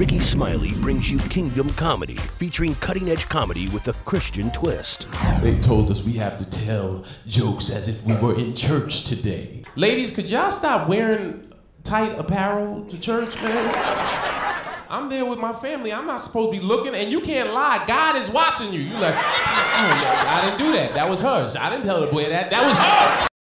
Ricky Smiley brings you Kingdom Comedy, featuring cutting-edge comedy with a Christian twist. They told us we have to tell jokes as if we were in church today. Ladies, could y'all stop wearing tight apparel to church, man? I'm there with my family. I'm not supposed to be looking, and you can't lie. God is watching you. You like, oh, I didn't do that. That was hers. I didn't tell the boy that. That was her.